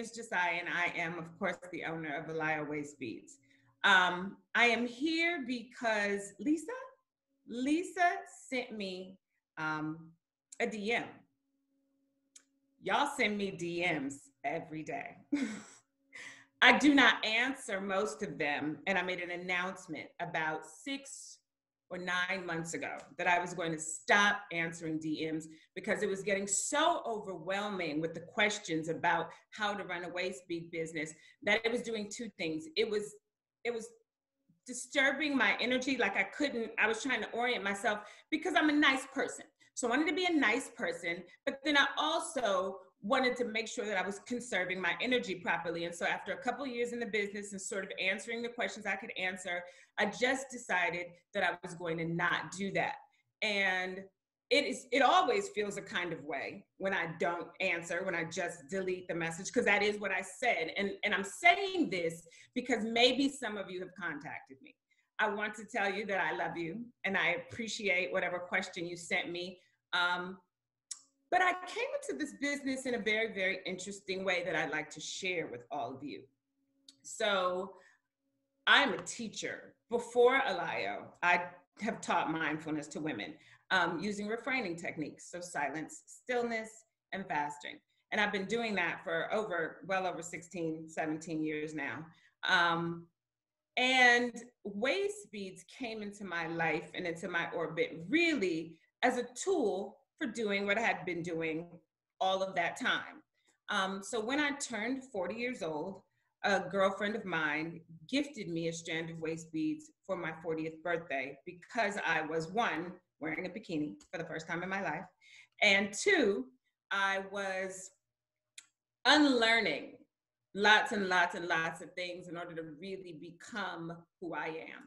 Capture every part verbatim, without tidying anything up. is Jasai, and I am, of course, the owner of Alaiyo Waistbeads. Um, I am here because Lisa, Lisa sent me um, a D M. Y'all send me D Ms every day. I do not answer most of them, and I made an announcement about six or nine months ago that I was going to stop answering D Ms because it was getting so overwhelming with the questions about how to run a waistbead business that it was doing two things. It was, it was disturbing my energy. Like I couldn't, I was trying to orient myself because I'm a nice person. So I wanted to be a nice person, but then I also wanted to make sure that I was conserving my energy properly. And so after a couple of years in the business and sort of answering the questions I could answer, I just decided that I was going to not do that. And it is, it always feels a kind of way when I don't answer, when I just delete the message, because that is what I said. And, and I'm saying this because maybe some of you have contacted me. I want to tell you that I love you and I appreciate whatever question you sent me. Um, But I came into this business in a very, very interesting way that I'd like to share with all of you. So I'm a teacher. Before Alaiyo, I have taught mindfulness to women um, using refraining techniques. So silence, stillness, and fasting. And I've been doing that for over, well over sixteen, seventeen years now. Um, and waistbeads came into my life and into my orbit really as a tool for doing what I had been doing all of that time. Um, so when I turned forty years old, a girlfriend of mine gifted me a strand of waist beads for my fortieth birthday because I was one, wearing a bikini for the first time in my life, and two, I was unlearning lots and lots and lots of things in order to really become who I am.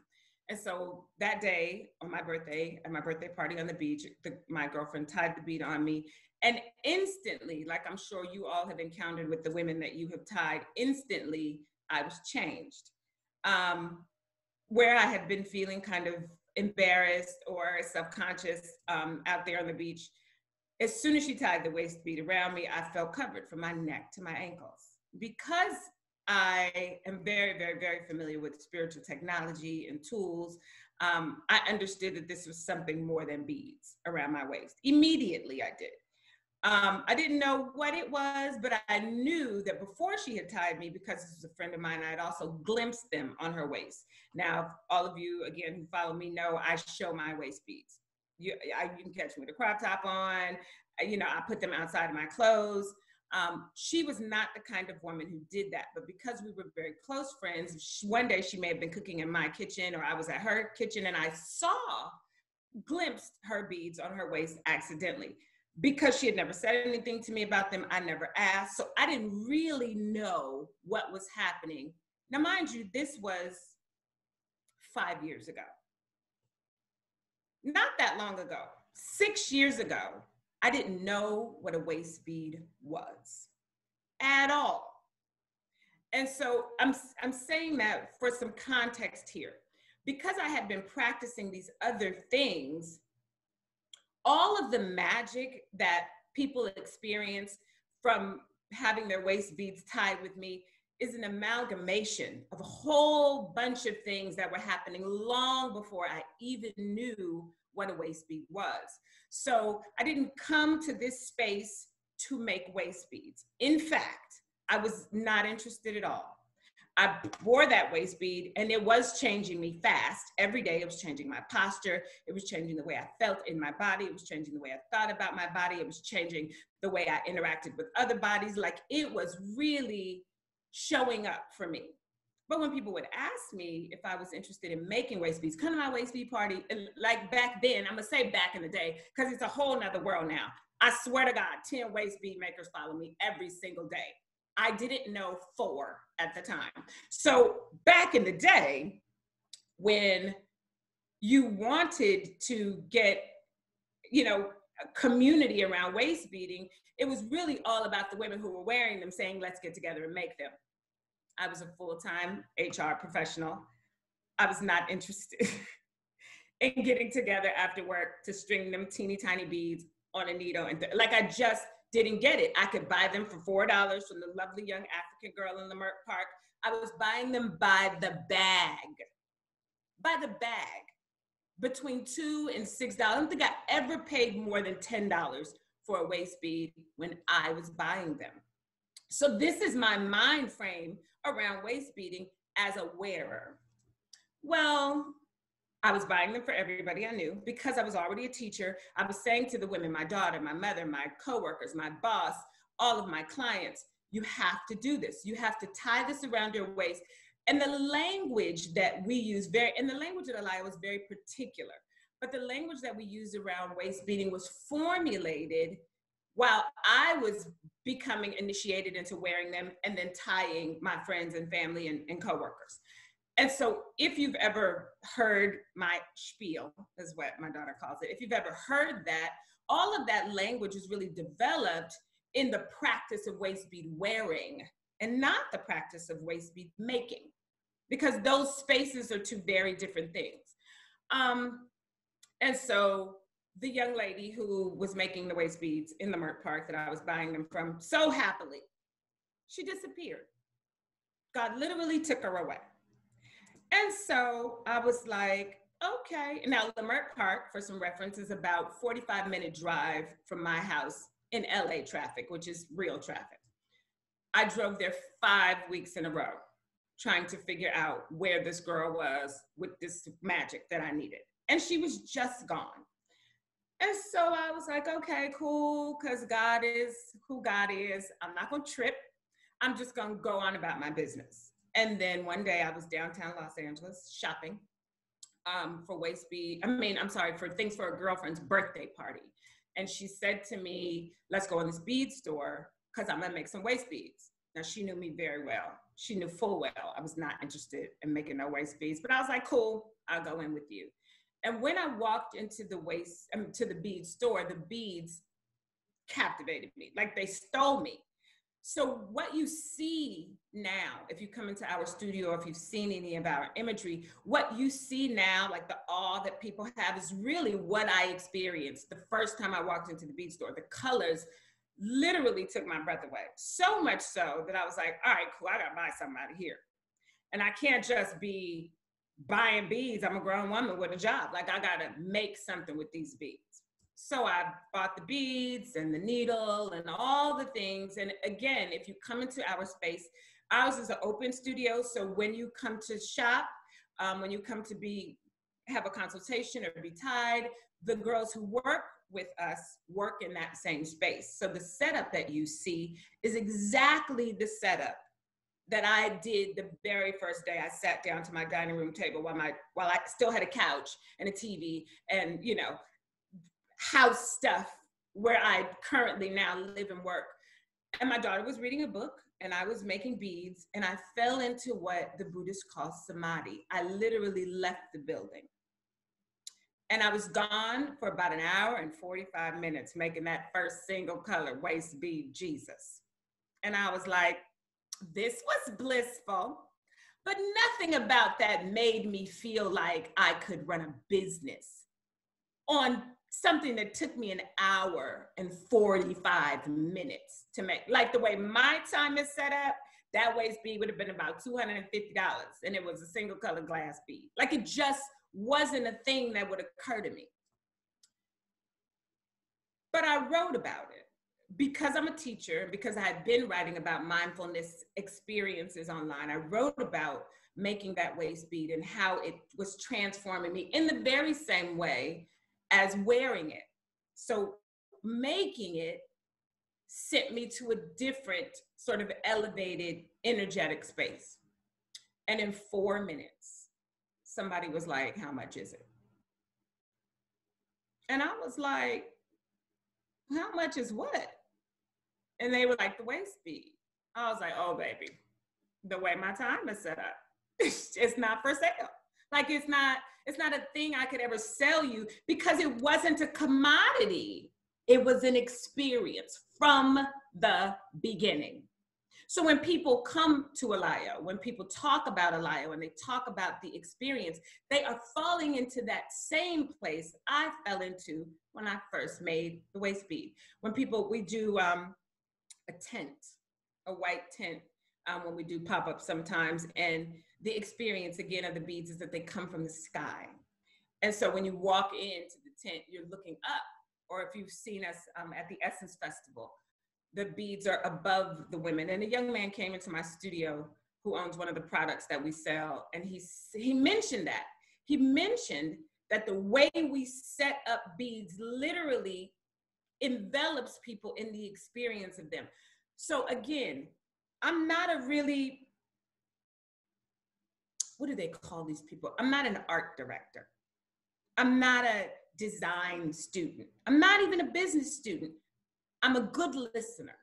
And so that day on my birthday, at my birthday party on the beach, the, my girlfriend tied the bead on me. And instantly, like I'm sure you all have encountered with the women that you have tied, instantly I was changed. Um, where I had been feeling kind of embarrassed or self-conscious um, out there on the beach, as soon as she tied the waist bead around me, I felt covered from my neck to my ankles. Because I am very, very, very familiar with spiritual technology and tools. Um, I understood that this was something more than beads around my waist. Immediately I did. Um, I didn't know what it was, but I knew that before she had tied me, because this was a friend of mine, I had also glimpsed them on her waist. Now, all of you, again, who follow me know I show my waist beads. You, I, you can catch me with a crop top on. You know, I put them outside of my clothes. Um, she was not the kind of woman who did that, but because we were very close friends, she, one day she may have been cooking in my kitchen or I was at her kitchen and I saw, glimpsed her beads on her waist accidentally. Because she had never said anything to me about them, I never asked, so I didn't really know what was happening. Now, mind you, this was five years ago. Not that long ago, six years ago. I didn't know what a waist bead was at all. And so I'm, I'm saying that for some context here. Because I had been practicing these other things, all of the magic that people experience from having their waist beads tied with me is an amalgamation of a whole bunch of things that were happening long before I even knew what a waist bead was. So I didn't come to this space to make waist beads. In fact, I was not interested at all. I wore that waist bead and it was changing me fast. Every day it was changing my posture. It was changing the way I felt in my body. It was changing the way I thought about my body. It was changing the way I interacted with other bodies. Like it was really showing up for me. But when people would ask me if I was interested in making waist beads, come to my waist bead party, and like back then, I'm gonna say back in the day, because it's a whole nother world now. I swear to God, ten waist bead makers follow me every single day. I didn't know four at the time. So back in the day, when you wanted to get, you know, a community around waist beading, it was really all about the women who were wearing them saying, let's get together and make them. I was a full-time H R professional. I was not interested in getting together after work to string them teeny tiny beads on a needle. And like, I just didn't get it. I could buy them for four dollars from the lovely young African girl in Leimert Park. I was buying them by the bag, by the bag, between two and six dollars. I don't think I ever paid more than ten dollars for a waist bead when I was buying them. So this is my mind frame around waist beading as a wearer. Well, I was buying them for everybody I knew because I was already a teacher. I was saying to the women, my daughter, my mother, my coworkers, my boss, all of my clients, you have to do this. You have to tie this around your waist. And the language that we use, very, and the language at Alaiyo was very particular, but the language that we used around waist beading was formulated while I was becoming initiated into wearing them and then tying my friends and family and, and coworkers. And so if you've ever heard my spiel, is what my daughter calls it, if you've ever heard that, all of that language is really developed in the practice of waist bead wearing and not the practice of waist bead making, because those spaces are two very different things. Um, and so the young lady who was making the waist beads in the Merck Park that I was buying them from so happily, she disappeared. God literally took her away. And so I was like, okay. Now, Leimert Park, for some reference, is about forty-five minute drive from my house in L A traffic, which is real traffic. I drove there five weeks in a row trying to figure out where this girl was with this magic that I needed. And she was just gone. And so I was like, okay, cool, because God is who God is. I'm not going to trip. I'm just going to go on about my business. And then one day I was downtown Los Angeles shopping um, for waist bead. I mean, I'm sorry, for things for a girlfriend's birthday party. And she said to me, let's go in this bead store because I'm gonna make some waist beads. Now she knew me very well. She knew full well I was not interested in making no waist beads, but I was like, cool, I'll go in with you. And when I walked into the waist, um, to the bead store, the beads captivated me, like they stole me. So what you see now, if you come into our studio, or if you've seen any of our imagery, what you see now, like the awe that people have, is really what I experienced the first time I walked into the bead store. The colors literally took my breath away. So much so that I was like, all right, cool, I gotta buy something out of here. And I can't just be buying beads. I'm a grown woman with a job. Like, I gotta make something with these beads. So I bought the beads and the needle and all the things. And again, if you come into our space, ours is an open studio. So when you come to shop, um, when you come to be, have a consultation or be tied, the girls who work with us work in that same space. So the setup that you see is exactly the setup that I did the very first day I sat down to my dining room table while, my, while I still had a couch and a T V and, you know, house stuff where I currently now live and work. And my daughter was reading a book and I was making beads and I fell into what the Buddhists call samadhi. I literally left the building. And I was gone for about an hour and forty-five minutes making that first single color waist bead Jesus. And I was like, this was blissful, but nothing about that made me feel like I could run a business on something that took me an hour and forty-five minutes to make. Like, the way my time is set up, that waist bead would have been about two hundred fifty dollars and it was a single color glass bead. Like, it just wasn't a thing that would occur to me. But I wrote about it because I'm a teacher, because I had been writing about mindfulness experiences online. I wrote about making that waist bead and how it was transforming me in the very same way as wearing it. So making it sent me to a different sort of elevated energetic space. And in four minutes, somebody was like, how much is it? And I was like, how much is what? And they were like, the waist bead. I was like, oh baby, the way my time is set up, it's not for sale. Like, it's not, it's not a thing I could ever sell you, because it wasn't a commodity. It was an experience from the beginning. So when people come to Alaiyo, when people talk about Alaiyo and they talk about the experience, they are falling into that same place I fell into when I first made the waist bead. When people, we do um, a tent, a white tent, um, when we do pop-ups sometimes, and the experience again of the beads is that they come from the sky. And so when you walk into the tent, you're looking up, or if you've seen us um, at the Essence Festival, the beads are above the women. And a young man came into my studio who owns one of the products that we sell, and he, he mentioned that. He mentioned that the way we set up beads literally envelops people in the experience of them. So again, I'm not a really, what do they call these people? I'm not an art director. I'm not a design student. I'm not even a business student. I'm a good listener.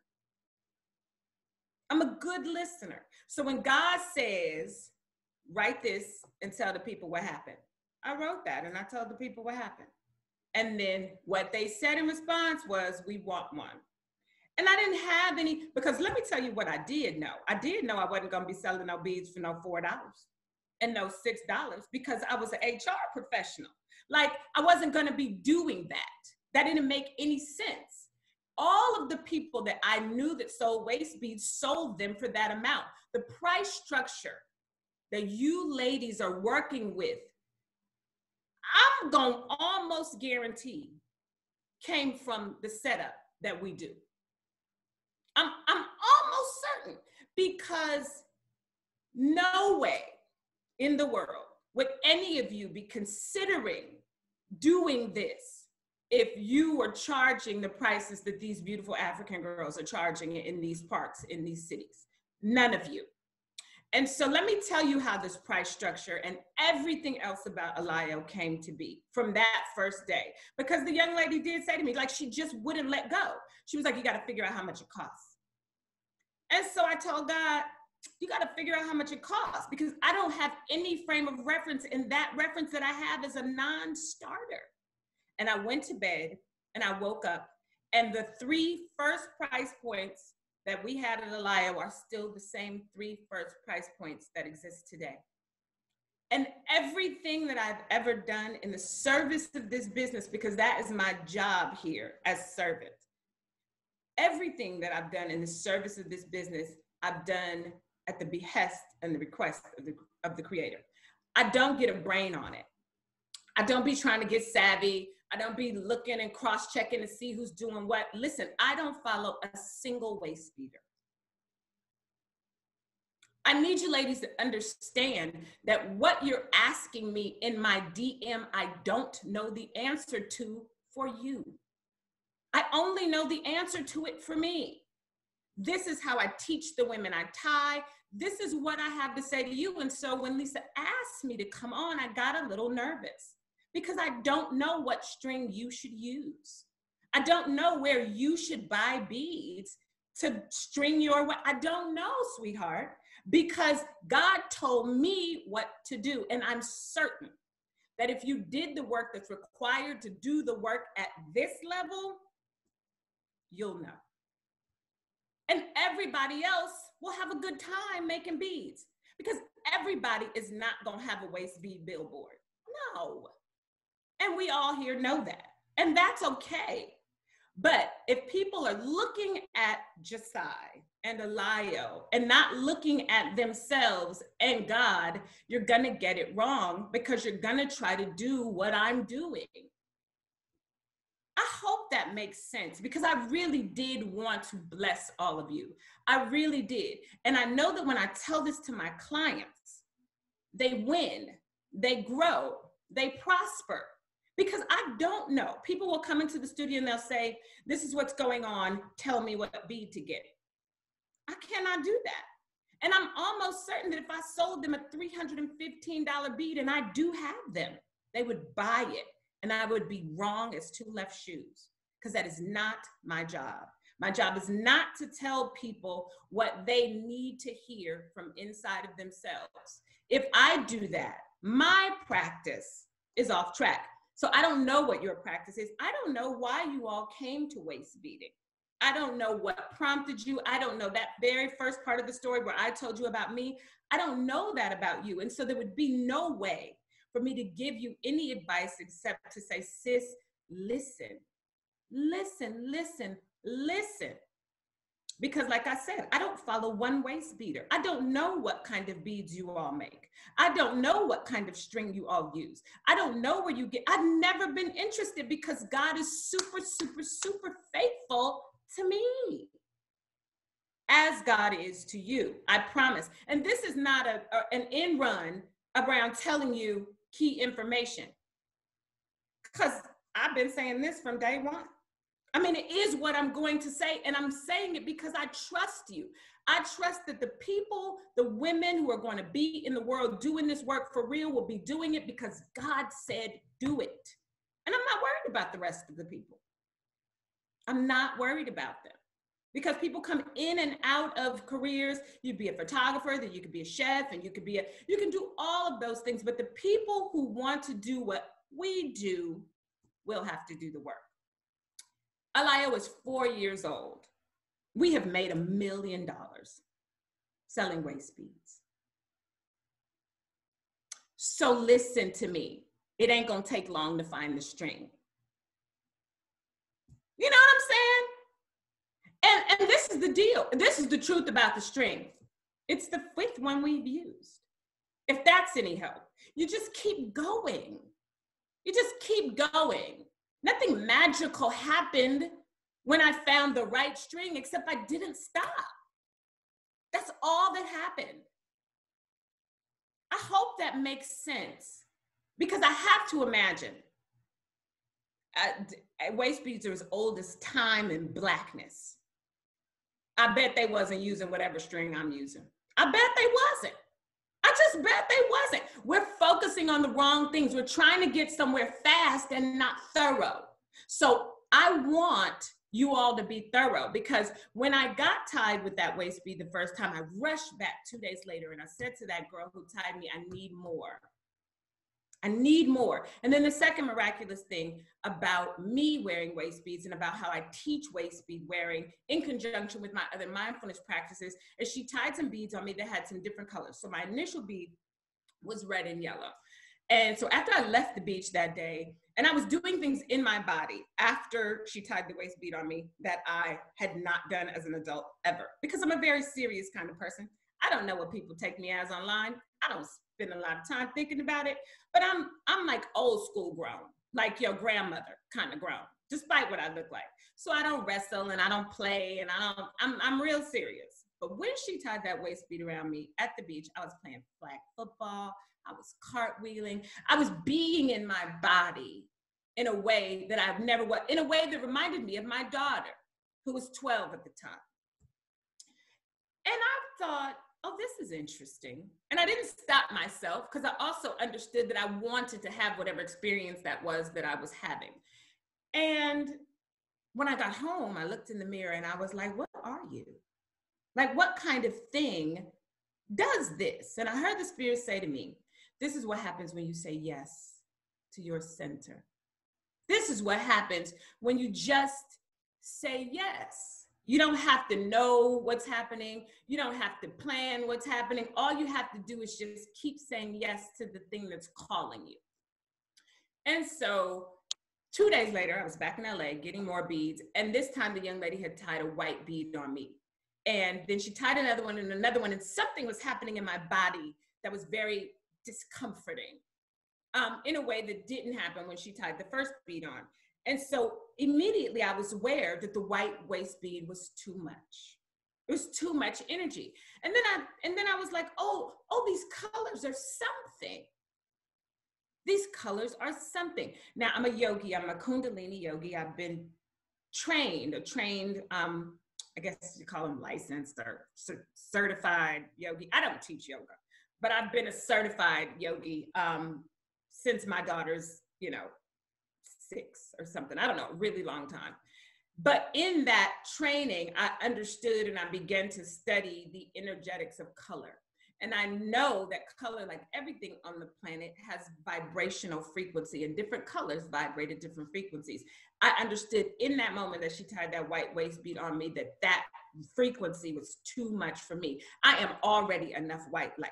I'm a good listener. So when God says, write this and tell the people what happened, I wrote that and I told the people what happened. And then what they said in response was, we want one. And I didn't have any, because let me tell you what I did know. I did know I wasn't gonna be selling no beads for no four dollars and no six dollars, because I was an H R professional. Like, I wasn't gonna be doing that. That didn't make any sense. All of the people that I knew that sold waist beads sold them for that amount. The price structure that you ladies are working with, I'm gonna almost guarantee came from the setup that we do. I'm, I'm almost certain, because no way in the world would any of you be considering doing this if you were charging the prices that these beautiful African girls are charging in these parks, in these cities. None of you. And so let me tell you how this price structure and everything else about Alaiyo came to be from that first day. Because the young lady did say to me, like, she just wouldn't let go. She was like, you gotta figure out how much it costs. And so I told God, you gotta figure out how much it costs, because I don't have any frame of reference, and that reference that I have is a non-starter. And I went to bed and I woke up, and the three first price points that we had at Alaiyo are still the same three first price points that exist today. And everything that I've ever done in the service of this business, because that is my job here as servant, everything that I've done in the service of this business, I've done at the behest and the request of the, of the creator. I don't get a brain on it. I don't be trying to get savvy. I don't be looking and cross-checking to see who's doing what. Listen, I don't follow a single waist beater. I need you ladies to understand that what you're asking me in my D M, I don't know the answer to for you. I only know the answer to it for me. This is how I teach the women I tie. This is what I have to say to you. And so when Lisa asked me to come on, I got a little nervous, because I don't know what string you should use. I don't know where you should buy beads to string your way. I don't know, sweetheart, because God told me what to do. And I'm certain that if you did the work that's required to do the work at this level, you'll know. And everybody else will have a good time making beads, because everybody is not gonna have a waist bead billboard. No. And we all here know that, and that's okay. But if people are looking at Jasai and Alaiyo and not looking at themselves and God, you're gonna get it wrong, because you're gonna try to do what I'm doing. I hope that makes sense, because I really did want to bless all of you. I really did. And I know that when I tell this to my clients, they win, they grow, they prosper. Because I don't know. People will come into the studio and they'll say, this is what's going on. Tell me what bead to get. I cannot do that. And I'm almost certain that if I sold them a three hundred fifteen dollar bead, and I do have them, they would buy it. And I would be wrong as two left shoes, because that is not my job. My job is not to tell people what they need to hear from inside of themselves. If I do that, my practice is off track. So I don't know what your practice is. I don't know why you all came to waist beading. I don't know what prompted you. I don't know that very first part of the story where I told you about me. I don't know that about you. And so there would be no way for me to give you any advice except to say, sis, listen, listen, listen, listen. Because like I said, I don't follow one waist beater. I don't know what kind of beads you all make. I don't know what kind of string you all use. I don't know where you get, I've never been interested because God is super, super, super faithful to me. As God is to you, I promise. And this is not a, a, an end run around telling you key information. Because I've been saying this from day one. I mean, it is what I'm going to say, and I'm saying it because I trust you. I trust that the people, the women who are going to be in the world doing this work for real will be doing it because God said, do it. And I'm not worried about the rest of the people. I'm not worried about them because people come in and out of careers. You'd be a photographer, then you could be a chef, and you could be a, you can do all of those things, but the people who want to do what we do will have to do the work. Alaiyo is four years old. We have made a million dollars selling waist beads. So listen to me. It ain't gonna take long to find the string. You know what I'm saying? And, and this is the deal. This is the truth about the string. It's the fifth one we've used. If that's any help, you just keep going. You just keep going. Nothing magical happened when I found the right string, except I didn't stop. That's all that happened. I hope that makes sense because I have to imagine. Uh, waist beads are as old as time and blackness. I bet they wasn't using whatever string I'm using. I bet they wasn't. I just bet they wasn't. We're focusing on the wrong things. We're trying to get somewhere fast and not thorough. So I want you all to be thorough because when I got tied with that waist bead the first time, I rushed back two days later and I said to that girl who tied me, I need more. I need more. And then the second miraculous thing about me wearing waist beads and about how I teach waist bead wearing in conjunction with my other mindfulness practices is she tied some beads on me that had some different colors. So my initial bead was red and yellow. And so after I left the beach that day, and I was doing things in my body after she tied the waist bead on me that I had not done as an adult ever, because I'm a very serious kind of person. I don't know what people take me as online. I don't spend a lot of time thinking about it, but I'm I'm like old school grown, like your grandmother kind of grown, despite what I look like. So I don't wrestle and I don't play and I don't, I'm, I'm real serious. But when she tied that waist bead around me at the beach, I was playing flag football, I was cartwheeling, I was being in my body in a way that I've never was, in a way that reminded me of my daughter, who was twelve at the time. And I thought, oh, this is interesting. And I didn't stop myself because I also understood that I wanted to have whatever experience that was that I was having. And when I got home, I looked in the mirror and I was like, what are you? Like, what kind of thing does this? And I heard the Spirit say to me, this is what happens when you say yes to your center. This is what happens when you just say yes. You don't have to know what's happening. You don't have to plan what's happening. All you have to do is just keep saying yes to the thing that's calling you. And so two days later, I was back in L A getting more beads. And this time the young lady had tied a white bead on me. And then she tied another one and another one. And something was happening in my body that was very discomforting um, in a way that didn't happen when she tied the first bead on. And so immediately I was aware that the white waist bead was too much. It was too much energy. And then I, and then I was like, oh, oh, these colors are something. These colors are something. Now I'm a yogi, I'm a Kundalini yogi. I've been trained, or trained, um, I guess you call them licensed or certified yogi. I don't teach yoga, but I've been a certified yogi um, since my daughter's, you know, six or something, I don't know, a really long time. But in that training, I understood and I began to study the energetics of color. And I know that color, like everything on the planet, has vibrational frequency, and different colors vibrate at different frequencies. I understood in that moment that she tied that white waist bead on me, that that frequency was too much for me. I am already enough white light.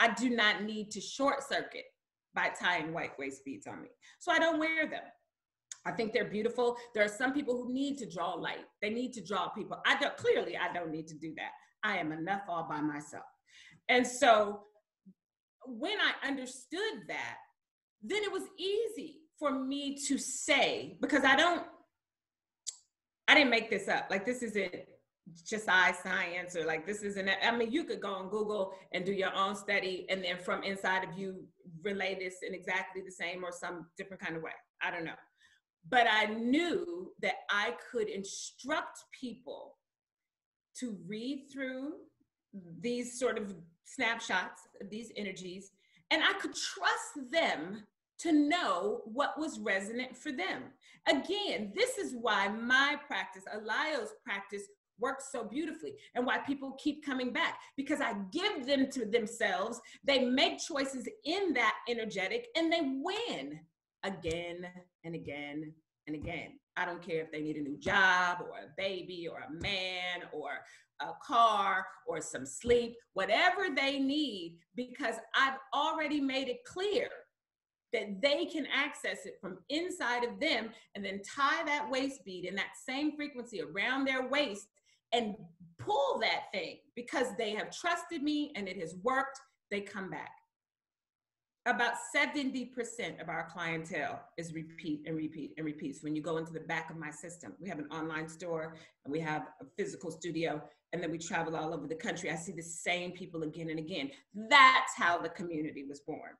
I do not need to short circuit by tying white waist beads on me. So I don't wear them. I think they're beautiful. There are some people who need to draw light. They need to draw people. I don't, clearly I don't need to do that. I am enough all by myself. And so when I understood that, then it was easy for me to say, because I don't, I didn't make this up. Like, this isn't Jasai science, or like, this isn't, I mean, you could go on Google and do your own study, and then from inside of you relay this in exactly the same or some different kind of way. I don't know. But I knew that I could instruct people to read through these sort of snapshots, these energies, and I could trust them to know what was resonant for them. Again, this is why my practice, Alaiyo's practice, works so beautifully, and why people keep coming back, because I give them to themselves, they make choices in that energetic, and they win again and again and again. I don't care if they need a new job or a baby or a man or a car or some sleep, whatever they need, because I've already made it clear that they can access it from inside of them, and then tie that waist bead in that same frequency around their waist and pull that thing, because they have trusted me and it has worked. They come back. About seventy percent of our clientele is repeat and repeat and repeats. So when you go into the back of my system, we have an online store and we have a physical studio, and then we travel all over the country. I see the same people again and again. That's how the community was born.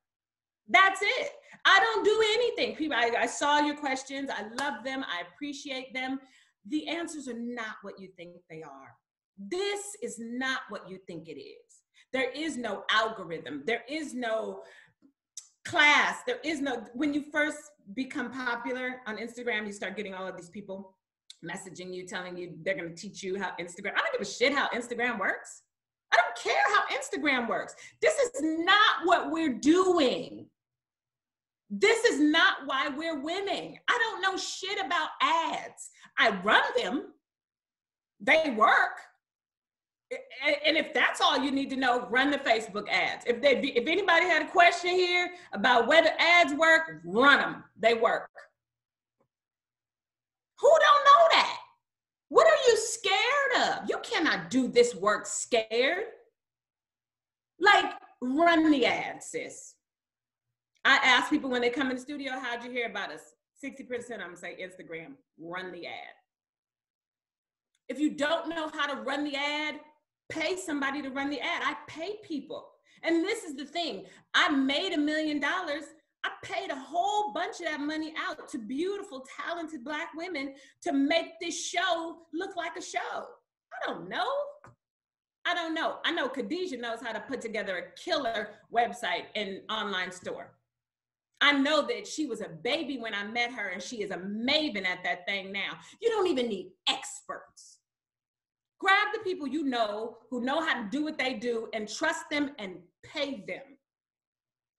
That's it. I don't do anything. People, I, I saw your questions. I love them. I appreciate them. The answers are not what you think they are. This is not what you think it is. There is no algorithm. There is no class. There is no, when you first become popular on Instagram, you start getting all of these people messaging you, telling you they're going to teach you how Instagram, I don't give a shit how Instagram works. I don't care how Instagram works. This is not what we're doing. This is not why we're winning. I don't know shit about ads. I run them. They work. And if that's all you need to know, run the Facebook ads. If they, if anybody had a question here about whether ads work, run them. They work. Who don't know that? What are you scared of? You cannot do this work scared. Like, run the ads, sis. I ask people when they come in the studio, how'd you hear about us? sixty percent of them say Instagram. Run the ad. If you don't know how to run the ad, pay somebody to run the ad. I pay people. And this is the thing. I made a million dollars. I paid a whole bunch of that money out to beautiful, talented Black women to make this show look like a show. I don't know. I don't know. I know Khadijah knows how to put together a killer website and online store. I know that she was a baby when I met her, and she is a maven at that thing now. You don't even need experts. Grab the people you know who know how to do what they do, and trust them and pay them.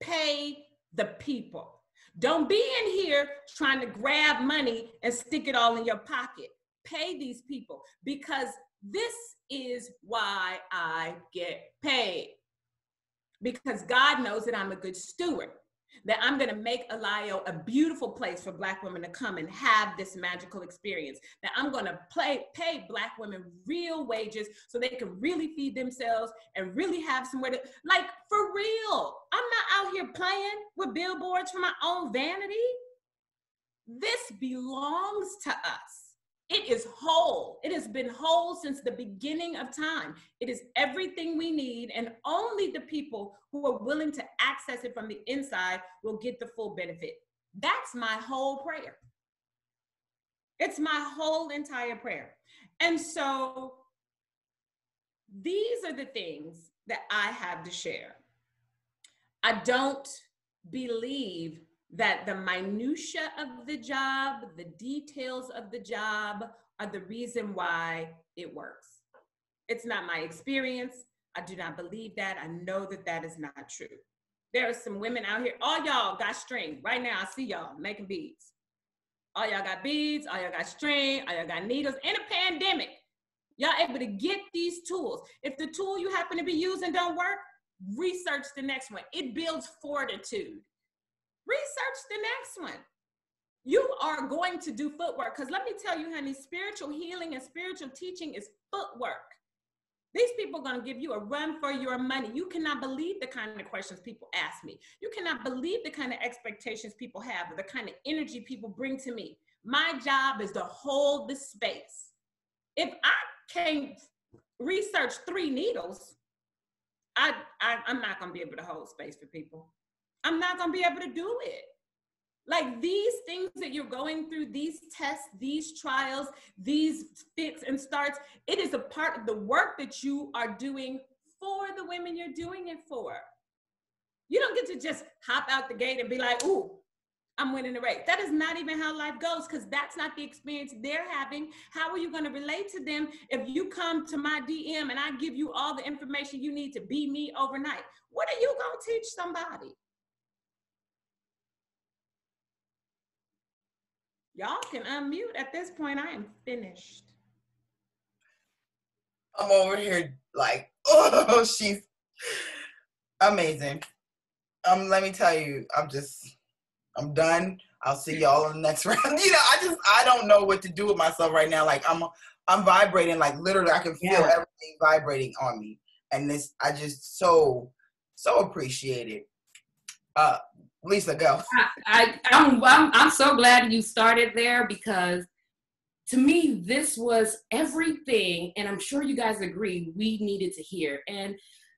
Pay the people. Don't be in here trying to grab money and stick it all in your pocket. Pay these people, because this is why I get paid. Because God knows that I'm a good steward, that I'm going to make Alaiyo a beautiful place for Black women to come and have this magical experience, that I'm going to pay, pay Black women real wages so they can really feed themselves and really have somewhere to, like, for real. I'm not out here playing with billboards for my own vanity. This belongs to us. It is whole. It has been whole since the beginning of time. It is everything we need, and only the people who are willing to access it from the inside will get the full benefit. That's my whole prayer. It's my whole entire prayer. And so these are the things that I have to share. I don't believe that the minutia of the job, the details of the job, are the reason why it works. It's not my experience. I do not believe that. I know that that is not true. There are some women out here. All y'all got string right now. I see y'all making beads. All y'all got beads. All y'all got string. All y'all got needles. In a pandemic, y'all able to get these tools. If the tool you happen to be using don't work, research the next one. It builds fortitude. Research the next one. You are going to do footwork, because let me tell you, honey, spiritual healing and spiritual teaching is footwork. These people are going to give you a run for your money. You cannot believe the kind of questions people ask me. You cannot believe the kind of expectations people have, or the kind of energy people bring to me. My job is to hold the space. If I can't research three needles, I, I, I'm not going to be able to hold space for people. I'm not going to be able to do it. Like, these things that you're going through, these tests, these trials, these fits and starts, it is a part of the work that you are doing for the women you're doing it for. You don't get to just hop out the gate and be like, ooh, I'm winning the race. That is not even how life goes, because that's not the experience they're having. How are you going to relate to them if you come to my D M and I give you all the information you need to be me overnight? What are you going to teach somebody? Y'all can unmute at this point. I am finished. I'm over here like, oh, she's amazing. Um, let me tell you, I'm just, I'm done. I'll see y'all in the next round. You know, I just, I don't know what to do with myself right now. Like, I'm, I'm vibrating. Like, literally, I can feel yeah. everything vibrating on me. And this, I just so, so appreciate it. Uh, Lisa, go. I, I, I'm, I'm, I'm so glad you started there, because to me, this was everything, and I'm sure you guys agree, we needed to hear. And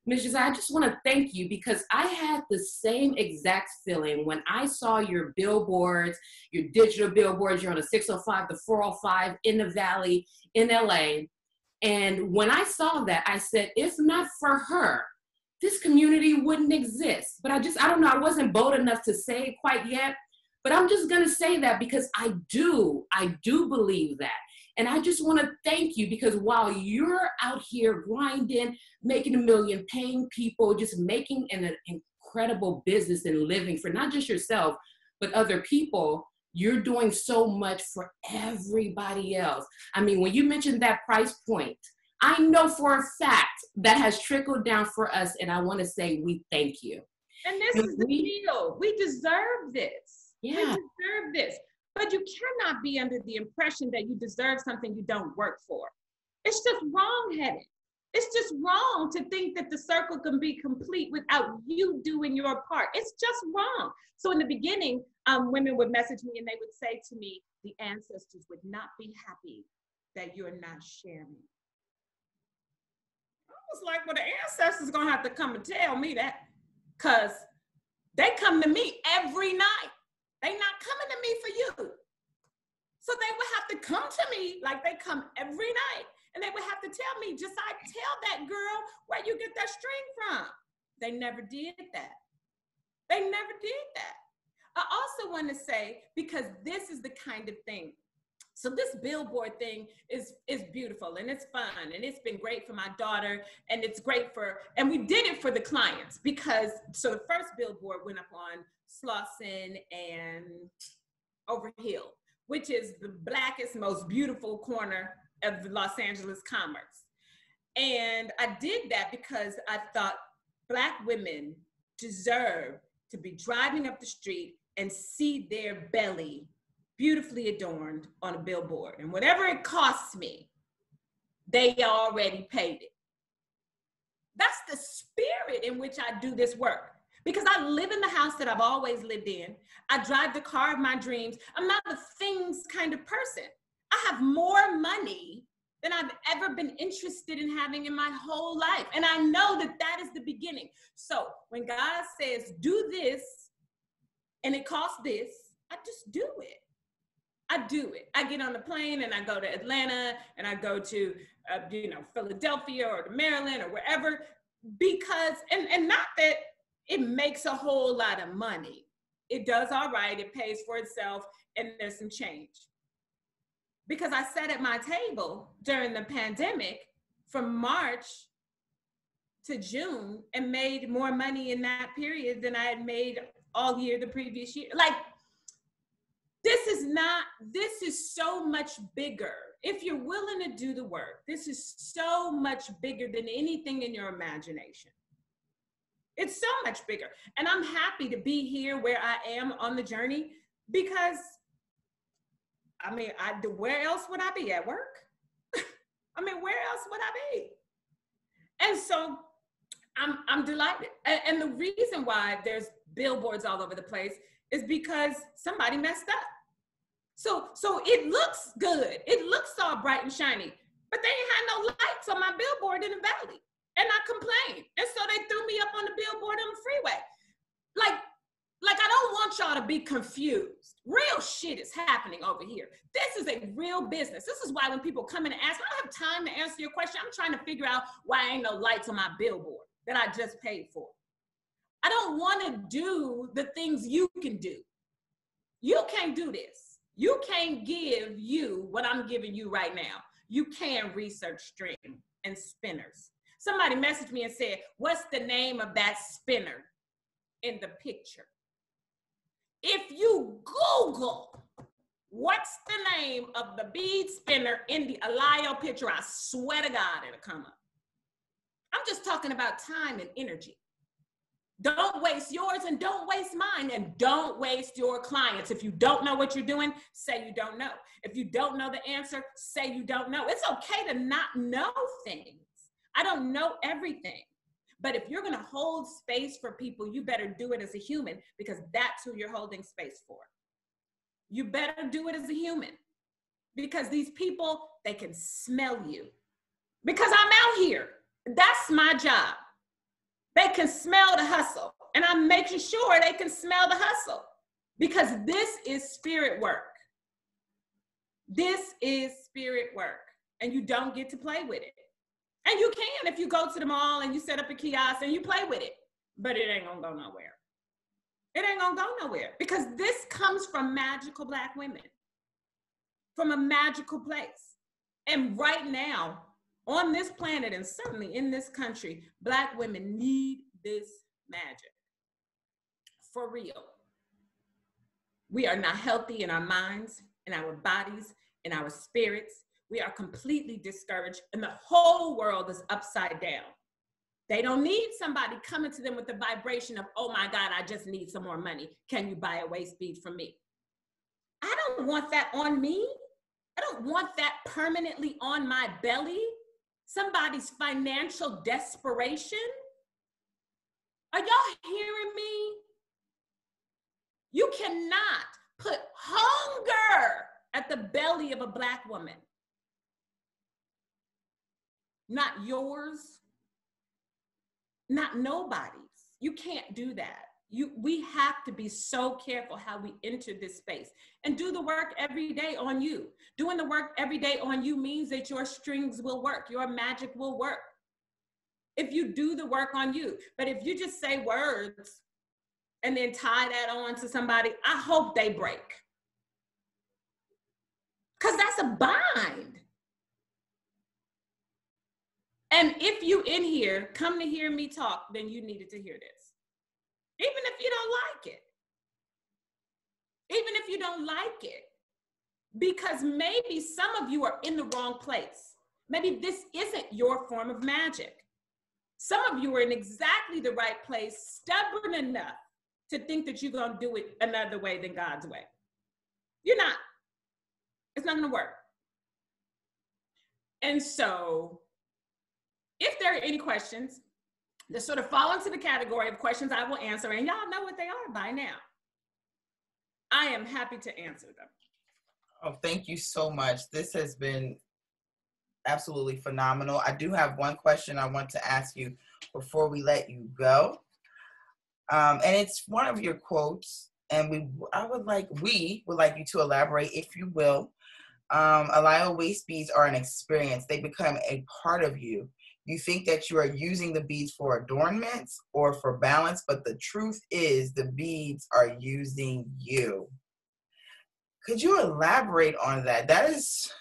Miz Jasai, I just want to thank you, because I had the same exact feeling when I saw your billboards, your digital billboards. You're on a six oh five, the four oh five, in the Valley, in L A. And when I saw that, I said, if not for her, this community wouldn't exist. But I just, I don't know, I wasn't bold enough to say it quite yet, but I'm just gonna say that, because I do, I do believe that. And I just wanna thank you, because while you're out here grinding, making a million, paying people, just making an, an incredible business and living for not just yourself, but other people, you're doing so much for everybody else. I mean, when you mentioned that price point, I know for a fact that has trickled down for us, and I want to say we thank you. And this and is the we, deal. We deserve this. Yeah. We deserve this. But you cannot be under the impression that you deserve something you don't work for. It's just wrong-headed. It's just wrong to think that the circle can be complete without you doing your part. It's just wrong. So in the beginning, um, women would message me and they would say to me, the ancestors would not be happy that you're not sharing. Like, well, the ancestors gonna have to come and tell me that, because they come to me every night. They not coming to me for you. So they would have to come to me like they come every night, and they would have to tell me, just I tell that girl where you get that string from. They never did that. They never did that. I also want to say, because this is the kind of thing. So this billboard thing is, is beautiful, and it's fun, and it's been great for my daughter, and it's great for, and we did it for the clients, because, so the first billboard went up on Slauson and Overhill, which is the blackest, most beautiful corner of the Los Angeles commerce. And I did that because I thought Black women deserve to be driving up the street and see their belly beautifully adorned on a billboard. And whatever it costs me, they already paid it. That's the spirit in which I do this work, because I live in the house that I've always lived in. I drive the car of my dreams. I'm not the things kind of person. I have more money than I've ever been interested in having in my whole life. And I know that that is the beginning. So when God says, do this, and it costs this, I just do it. I do it. I get on the plane and I go to Atlanta and I go to, uh, you know, Philadelphia or to Maryland or wherever, because, and, and not that it makes a whole lot of money. It does all right. It pays for itself, and there's some change. Because I sat at my table during the pandemic from March to June and made more money in that period than I had made all year the previous year. Like, this is not, this is so much bigger. If you're willing to do the work, this is so much bigger than anything in your imagination. It's so much bigger. And I'm happy to be here where I am on the journey, because I mean, I, where else would I be? At work? I mean, where else would I be? And so I'm, I'm delighted. And, and the reason why there's billboards all over the place is because somebody messed up. So, so it looks good. It looks all bright and shiny, but they ain't had no lights on my billboard in the valley. And I complained. And so they threw me up on the billboard on the freeway. Like, like I don't want y'all to be confused. Real shit is happening over here. This is a real business. This is why when people come in and ask, I don't have time to answer your question. I'm trying to figure out why ain't no lights on my billboard that I just paid for. I don't want to do the things you can do. You can't do this. You can't give you what I'm giving you right now. You can research string and spinners. Somebody messaged me and said, what's the name of that spinner in the picture? If you Google what's the name of the bead spinner in the Alaiyo picture, I swear to God, it'll come up. I'm just talking about time and energy. Don't waste yours and don't waste mine, and don't waste your clients. If you don't know what you're doing, say you don't know. If you don't know the answer, say you don't know. It's okay to not know things. I don't know everything, but if you're going to hold space for people, you better do it as a human, because that's who you're holding space for. You better do it as a human, because these people, they can smell you, because I'm out here. That's my job. They can smell the hustle, and I'm making sure they can smell the hustle, because this is spirit work. This is spirit work, and you don't get to play with it. And you can, if you go to the mall and you set up a kiosk and you play with it, but it ain't gonna go nowhere. It ain't gonna go nowhere, because this comes from magical Black women, from a magical place. And right now on this planet, and certainly in this country, Black women need this magic for real. We are not healthy in our minds, in our bodies, in our spirits. We are completely discouraged, and the whole world is upside down. They don't need somebody coming to them with the vibration of, oh my God, I just need some more money. Can you buy a waist bead from me? I don't want that on me. I don't want that permanently on my belly. Somebody's financial desperation. Are y'all hearing me? You cannot put hunger at the belly of a Black woman. Not yours, not nobody's. You can't do that. You, we have to be so careful how we enter this space, and do the work every day on you. Doing the work every day on you means that your strings will work, your magic will work. If you do the work on you, but if you just say words and then tie that on to somebody, I hope they break. Because that's a bind. And if you in here come to hear me talk, then you needed to hear this. Even if you don't like it. Even if you don't like it. Because maybe some of you are in the wrong place. Maybe this isn't your form of magic. Some of you are in exactly the right place, stubborn enough to think that you're going to do it another way than God's way. You're not. It's not going to work. And so, if there are any questions that sort of fall into the category of questions I will answer, and y'all know what they are by now, I am happy to answer them. Oh, thank you so much. This has been absolutely phenomenal. I do have one question I want to ask you before we let you go. Um, and it's one of your quotes, and we, I would like, we would like you to elaborate, if you will. Um, Alaiyo Waistbeads are an experience. They become a part of you. You think that you are using the beads for adornments or for balance, but the truth is the beads are using you. Could you elaborate on that? That is,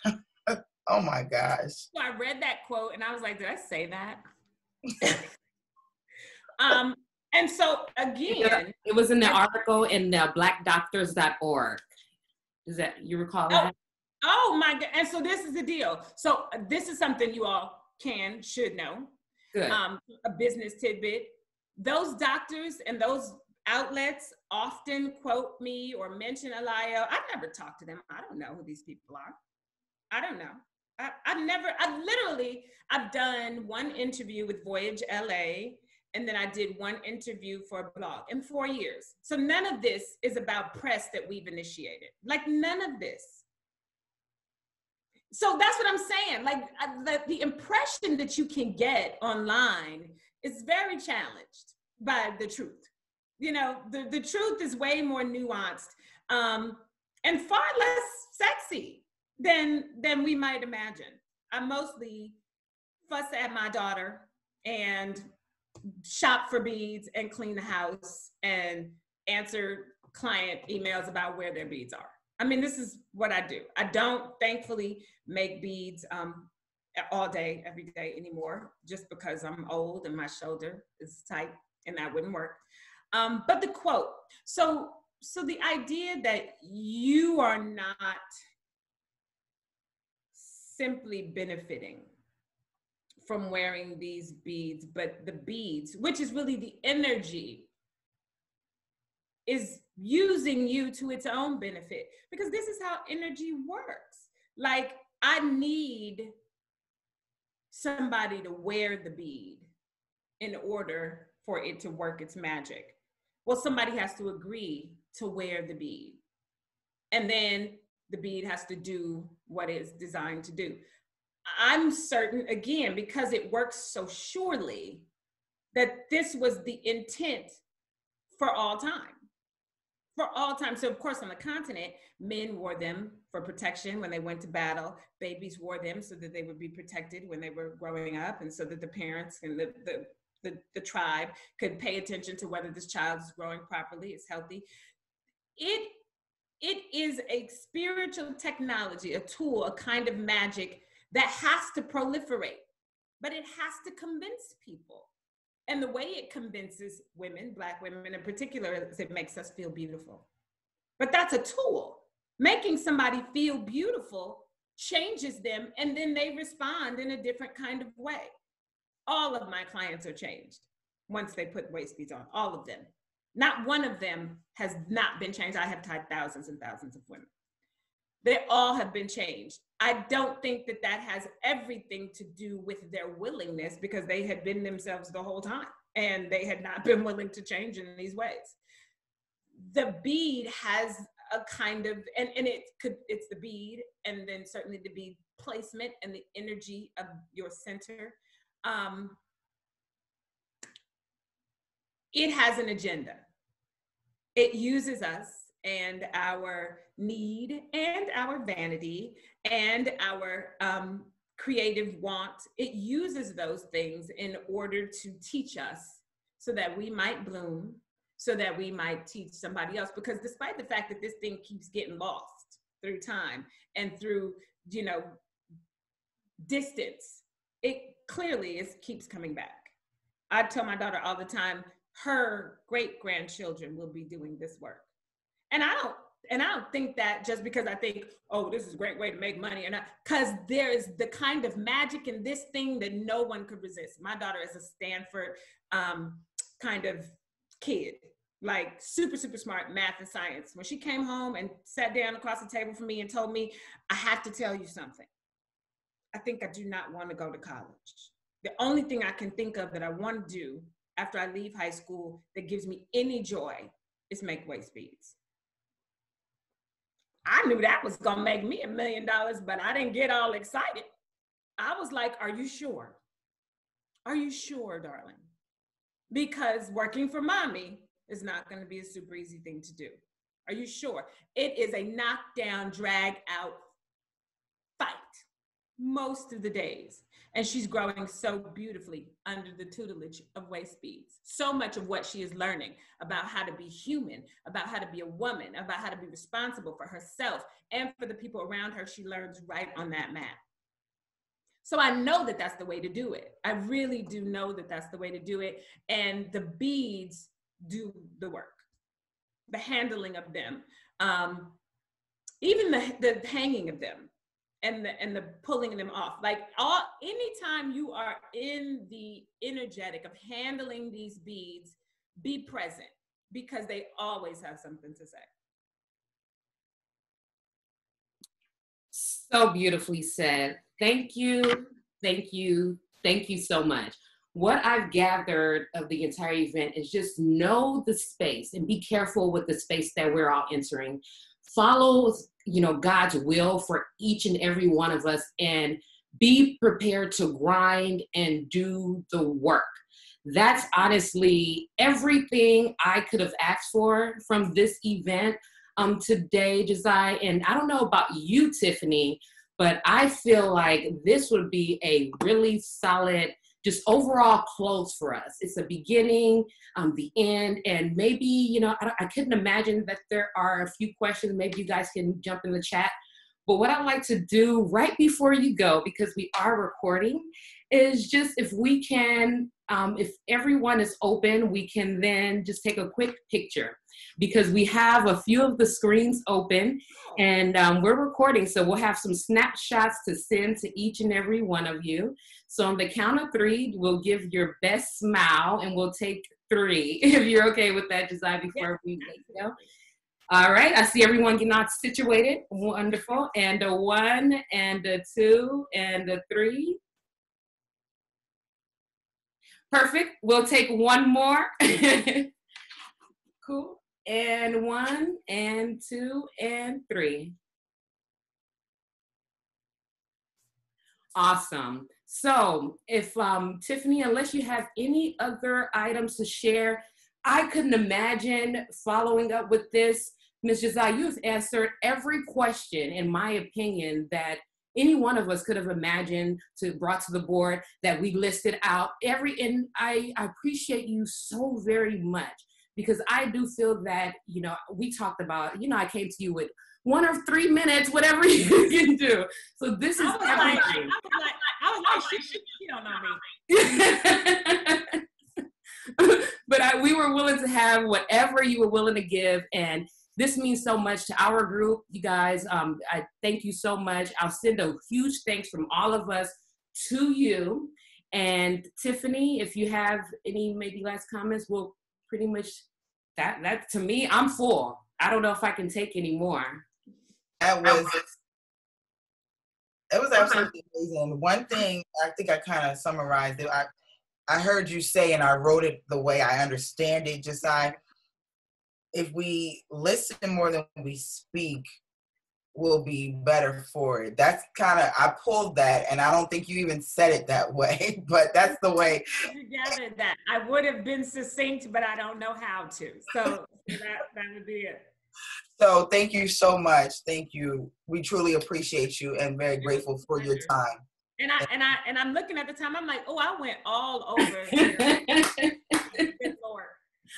oh my gosh. So I read that quote and I was like, did I say that? Um, and so again, it was in the article in the black doctors dot org. Is that, you recall that? Oh, oh my God. And so this is the deal. So this is something you all can, should know. Good. Um, a business tidbit. Those doctors and those outlets often quote me or mention Alaiyo. I've never talked to them. I don't know who these people are. I don't know. I, I've never, I've literally, I've done one interview with Voyage L A, and then I did one interview for a blog in four years. So none of this is about press that we've initiated. Like none of this. So that's what I'm saying. Like I, the, the impression that you can get online is very challenged by the truth. You know, the, the truth is way more nuanced um, and far less sexy than than we might imagine. I mostly fuss at my daughter and shop for beads and clean the house and answer client emails about where their beads are. I mean, this is what I do. I don't, thankfully, make beads um, all day, every day anymore, just because I'm old and my shoulder is tight and that wouldn't work. Um, but the quote, so, so the idea that you are not simply benefiting from wearing these beads, but the beads, which is really the energy, is using you to its own benefit, because this is how energy works. Like I need somebody to wear the bead in order for it to work its magic. Well, somebody has to agree to wear the bead, and then the bead has to do what it's designed to do. I'm certain, again, because it works so surely, that this was the intent for all time. For all time. So of course on the continent, men wore them for protection when they went to battle. Babies wore them so that they would be protected when they were growing up, and so that the parents and the, the, the, the tribe could pay attention to whether this child is growing properly, is healthy. It, it is a spiritual technology, a tool, a kind of magic that has to proliferate, but it has to convince people. And the way it convinces women, Black women in particular, is it makes us feel beautiful. But that's a tool. Making somebody feel beautiful changes them, and then they respond in a different kind of way. All of my clients are changed once they put waist beads on, all of them. Not one of them has not been changed. I have tied thousands and thousands of women. They all have been changed. I don't think that that has everything to do with their willingness, because they had been themselves the whole time and they had not been willing to change in these ways. The bead has a kind of, and, and it could, it's the bead, and then certainly the bead placement and the energy of your center. Um, it has an agenda. It uses us and our need and our vanity and our um, creative want. It uses those things in order to teach us so that we might bloom, so that we might teach somebody else. Because despite the fact that this thing keeps getting lost through time and through, you know, distance, it clearly is, keeps coming back. I tell my daughter all the time, her great-grandchildren will be doing this work. And I don't, and I don't think that just because I think, oh, this is a great way to make money, and because there is the kind of magic in this thing that no one could resist. My daughter is a Stanford um, kind of kid, like super, super smart, math and science. When she came home and sat down across the table from me and told me, I have to tell you something. I think I do not want to go to college. The only thing I can think of that I want to do after I leave high school that gives me any joy is make waist beads. I knew that was gonna make me a million dollars, but I didn't get all excited. I was like, are you sure? Are you sure, darling? Because working for mommy is not gonna be a super easy thing to do. Are you sure? It is a knockdown, drag out fight most of the days. And she's growing so beautifully under the tutelage of waist beads. So much of what she is learning about how to be human, about how to be a woman, about how to be responsible for herself and for the people around her, she learns right on that mat. So I know that that's the way to do it. I really do know that that's the way to do it. And the beads do the work, the handling of them, um, even the, the hanging of them and the, and the pulling them off. Like all, anytime you are in the energetic of handling these beads, be present, because they always have something to say. So beautifully said. Thank you, thank you, thank you so much. What I've gathered of the entire event is just know the space and be careful with the space that we're all entering. Follow, you know, God's will for each and every one of us, and be prepared to grind and do the work. That's honestly everything I could have asked for from this event um, today, Jasai. And I don't know about you, Tiffany, but I feel like this would be a really solid, just overall close for us. It's a beginning, um, the end, and maybe, you know, I, I couldn't imagine that there are a few questions. Maybe you guys can jump in the chat. But what I'd like to do right before you go, because we are recording, is just if we can, um, if everyone is open, we can then just take a quick picture, because we have a few of the screens open and um, we're recording. So we'll have some snapshots to send to each and every one of you. So on the count of three, we'll give your best smile, and we'll take three, if you're okay with that, Jasai, before yeah. we go. All right, I see everyone getting all situated. Wonderful. And a one, and a two, and a three. Perfect. We'll take one more. Cool. And one, and two, and three. Awesome. So if um, Tiffany, unless you have any other items to share, I couldn't imagine following up with this. Miz Jasai, you've answered every question, in my opinion, that any one of us could have imagined to brought to the board, that we listed out every, and I, I appreciate you so very much, because I do feel that, you know, we talked about, you know, I came to you with one or three minutes, whatever you can do. So this is everything. I was like, I was like, she, she, she don't know me. But I, we were willing to have whatever you were willing to give, and this means so much to our group, you guys. Um, I thank you so much. I'll send a huge thanks from all of us to you. And Tiffany, if you have any maybe last comments, we'll pretty much, that, that to me, I'm full. I don't know if I can take any more. That was, that was absolutely amazing. One thing I think I kind of summarized it. I, I heard you say, and I wrote it the way I understand it, Jasai, if we listen more than we speak, we'll be better for it. That's kind of, I pulled that, and I don't think you even said it that way, but that's the way. You gathered that. I would have been succinct, but I don't know how to. So that, that would be it. So thank you so much. Thank you. We truly appreciate you and very grateful for your time. And I and I and I'm looking at the time. I'm like, oh, I went all over. Good Lord.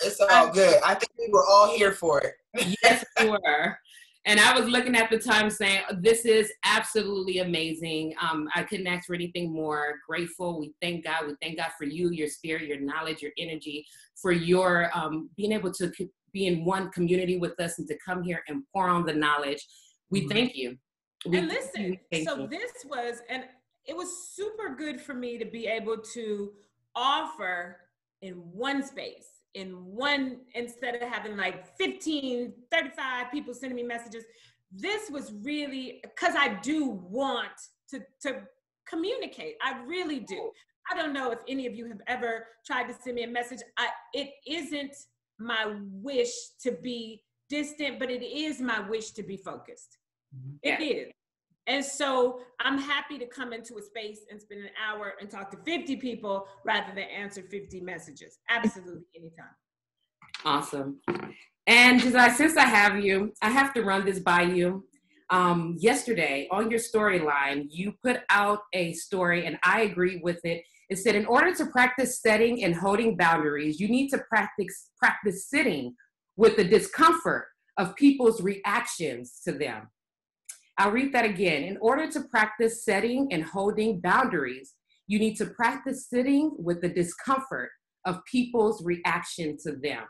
It's all good. I think we were all here for it. Yes, we were. And I was looking at the time, saying, this is absolutely amazing. Um, I couldn't ask for anything more. Grateful. We thank God. We thank God for you, your spirit, your knowledge, your energy, for your um, being able to be in one community with us and to come here and pour on the knowledge. We mm-hmm. thank you. We and listen. Thank so you. This was an. It was super good for me to be able to offer in one space, in one, instead of having like fifteen, thirty-five people sending me messages. This was really, because I do want to, to communicate. I really do. I don't know if any of you have ever tried to send me a message. I, it isn't my wish to be distant, but it is my wish to be focused. Yeah. It is. And so I'm happy to come into a space and spend an hour and talk to fifty people rather than answer fifty messages. Absolutely, anytime. Awesome. And Jasai, since I have you, I have to run this by you. Um, yesterday on your storyline, you put out a story, and I agree with it. It said, in order to practice setting and holding boundaries, you need to practice, practice sitting with the discomfort of people's reactions to them. I'll read that again. In order to practice setting and holding boundaries, you need to practice sitting with the discomfort of people's reaction to them.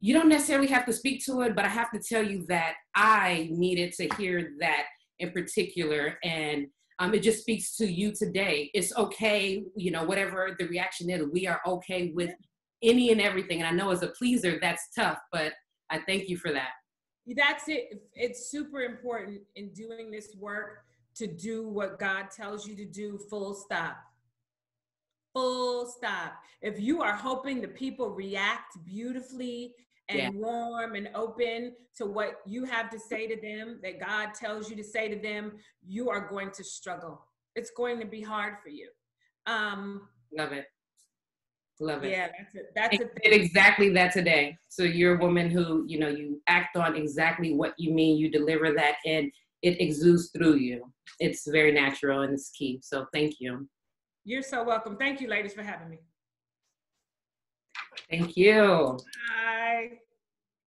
You don't necessarily have to speak to it, but I have to tell you that I needed to hear that in particular. And um, it just speaks to you today. It's okay, you know, whatever the reaction is, we are okay with any and everything. And I know as a pleaser, that's tough, but I thank you for that. That's it. It's super important in doing this work to do what God tells you to do, full stop. Full stop. If you are hoping the people react beautifully and yeah. warm and open to what you have to say to them, that God tells you to say to them, you are going to struggle. It's going to be hard for you. Um, Love it. Love it. Yeah, that's it. That's a thing. Did exactly that today. So you're a woman who, you know, you act on exactly what you mean. You deliver that and it exudes through you. It's very natural and it's key. So thank you. You're so welcome. Thank you, ladies, for having me. Thank you. Hi.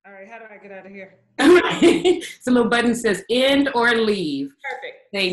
All right, how do I get out of here? It's a little button that says end or leave. Perfect. Thank you.